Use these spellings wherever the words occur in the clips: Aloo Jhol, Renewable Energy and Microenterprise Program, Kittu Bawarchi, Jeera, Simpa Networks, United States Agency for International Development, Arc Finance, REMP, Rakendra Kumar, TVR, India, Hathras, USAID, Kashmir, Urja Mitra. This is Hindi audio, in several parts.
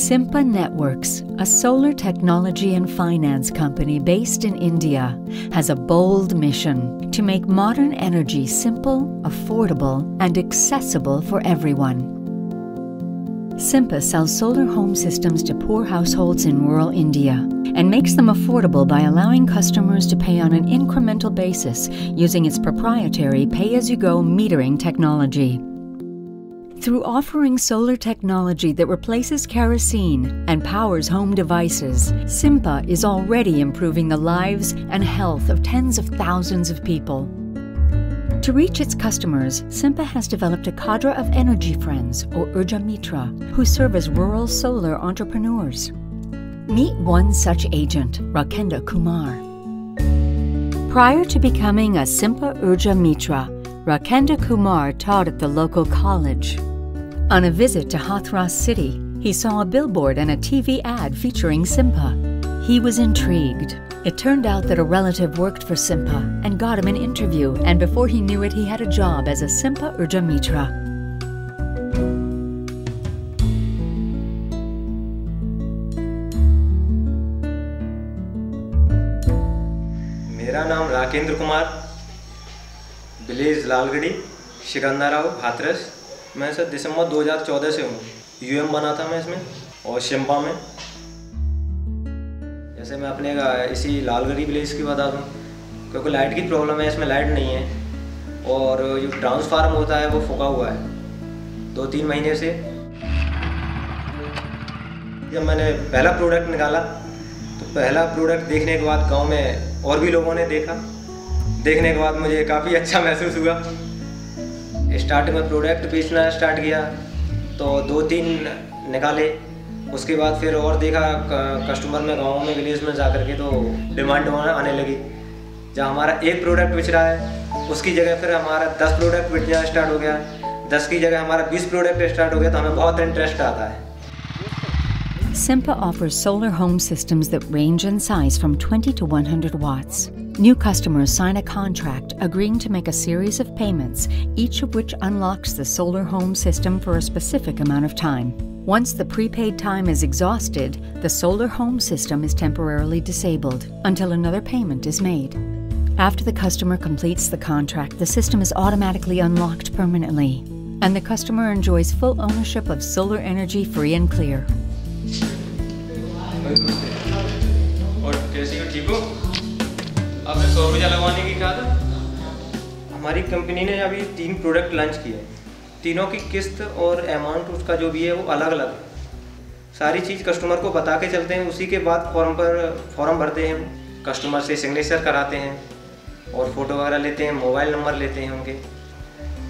Simpa Networks, a solar technology and finance company based in India, has a bold mission to make modern energy simple, affordable, and accessible for everyone. Simpa sells solar home systems to poor households in rural India and makes them affordable by allowing customers to pay on an incremental basis using its proprietary pay-as-you-go metering technology. Through offering solar technology that replaces kerosene and powers home devices, Simpa is already improving the lives and health of tens of thousands of people. To reach its customers, Simpa has developed a cadre of energy friends, or Urja Mitra, who serve as rural solar entrepreneurs. Meet one such agent, Rakendra Kumar. Prior to becoming a Simpa Urja Mitra, Rakendra Kumar taught at the local college. On a visit to Hathras city, he saw a billboard and a TV ad featuring Simpa. He was intrigued. It turned out that a relative worked for Simpa and got him an interview, and before he knew it, he had a job as a Simpa Urja Mitra. Mera naam Rakendra Kumar. Village लालगड़ी, Sikandra Rao, Hathras. मैं सर दिसंबर 2014 से हूँ। यूएम बना था मैं इसमें और शिम्पा में। जैसे मैं अपने इसी लालगड़ी विलेज की बता दूँ, क्योंकि लाइट की प्रॉब्लम है, इसमें लाइट नहीं है और जो ट्रांसफार्म होता है वो फुका हुआ है 2-3 महीने से। जब मैंने पहला प्रोडक्ट निकाला तो पहला प्रोडक्ट देखने के बाद गाँव में और भी लोगों ने देखा। देखने के बाद मुझे काफ़ी अच्छा महसूस हुआ। स्टार्टिंग में प्रोडक्ट बेचना स्टार्ट किया तो 2-3 निकाले, उसके बाद फिर और देखा कस्टमर में गाँव में विलेज में जा करके तो डिमांड आने लगी। जहाँ हमारा एक प्रोडक्ट बिच रहा है उसकी जगह फिर हमारा 10 प्रोडक्ट बिचना स्टार्ट हो गया, 10 की जगह हमारा 20 प्रोडक्ट स्टार्ट हो गया तो हमें बहुत इंटरेस्ट आता है। Simpa offers solar home systems that range in size from 20 to 100 watts. New customers sign a contract agreeing to make a series of payments, each of which unlocks the solar home system for a specific amount of time. Once the prepaid time is exhausted, the solar home system is temporarily disabled until another payment is made. After the customer completes the contract, the system is automatically unlocked permanently, and the customer enjoys full ownership of solar energy free and clear. और कैसी हो, ठीक हो? आपने ₹100 लगवाने की कहा था। हमारी कंपनी ने अभी 3 प्रोडक्ट लॉन्च किए, तीनों की किस्त और अमाउंट उसका जो भी है वो अलग अलग है। सारी चीज़ कस्टमर को बता के चलते हैं, उसी के बाद फॉर्म भरते हैं, कस्टमर से सिग्नेचर कराते हैं और फ़ोटो वगैरह लेते हैं, मोबाइल नंबर लेते हैं उनके।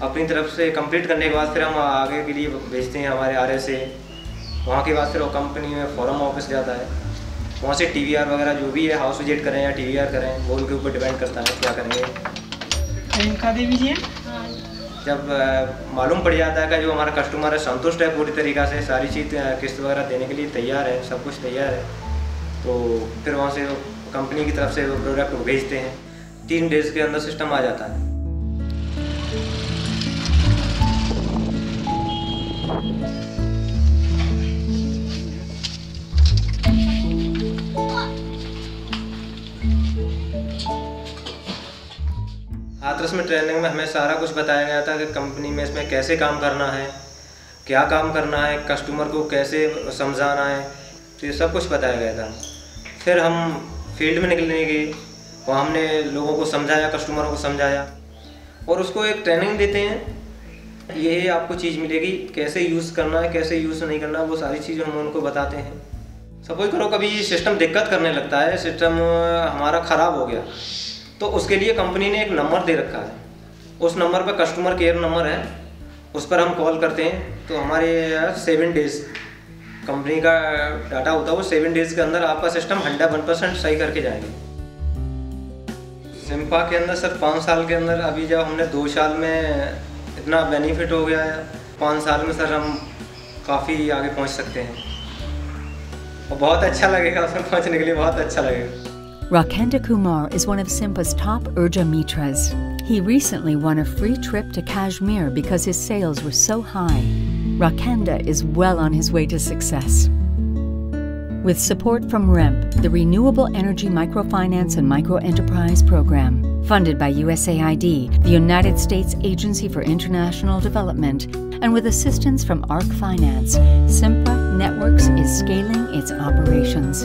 अपनी तरफ से कंप्लीट करने के बाद फिर हम आगे के लिए भेजते हैं हमारे RSA। वहाँ के बाद फिर वो कंपनी में फॉर्म ऑफिस जाता है, वहाँ से TVR वगैरह जो भी है, हाउस विजिट करें या TVR करें, वो उनके ऊपर डिपेंड करता है क्या करेंगे। जब मालूम पड़ जाता है कि जो हमारा कस्टमर है संतुष्ट है पूरी तरीक़ा से, सारी चीज़ किस्त वगैरह देने के लिए तैयार है, सब कुछ तैयार है, तो फिर वहाँ से कंपनी की तरफ से वो प्रोडक्ट को भेजते हैं। 3 डेज़ के अंदर सिस्टम आ जाता है। हाथरस में ट्रेनिंग में हमें सारा कुछ बताया गया था कि कंपनी में इसमें कैसे काम करना है, क्या काम करना है, कस्टमर को कैसे समझाना है, तो ये सब कुछ बताया गया था। फिर हम फील्ड में निकलने गए, वहाँ हमने लोगों को समझाया, कस्टमरों को समझाया और उसको एक ट्रेनिंग देते हैं। ये आपको चीज़ मिलेगी, कैसे यूज़ करना है, कैसे यूज़ नहीं करना, वो सारी चीज़ हम उनको बताते हैं। सपोज करो कभी सिस्टम दिक्कत करने लगता है, सिस्टम हमारा ख़राब हो गया, तो उसके लिए कंपनी ने एक नंबर दे रखा है। उस नंबर पर कस्टमर केयर नंबर है, उस पर हम कॉल करते हैं तो हमारे 7 डेज़ कंपनी का डाटा होता है, वो 7 डेज़ के अंदर आपका सिस्टम 101% सही करके जाएंगे। सिम्पा के अंदर सर 5 साल के अंदर अभी जब हमने 2 साल में इतना बेनिफिट हो गया है, 5 साल में सर हम काफ़ी आगे पहुँच सकते हैं और बहुत अच्छा लगेगा, उसमें पहुँचने के लिए बहुत अच्छा लगेगा। Rakendra Kumar is one of Simpa's top Urja Mitras. He recently won a free trip to Kashmir because his sales were so high. Rakendra is well on his way to success. With support from REMP, the Renewable Energy Microfinance and Microenterprise Program, funded by USAID, the United States Agency for International Development, and with assistance from Arc Finance, Simpa Networks is scaling its operations.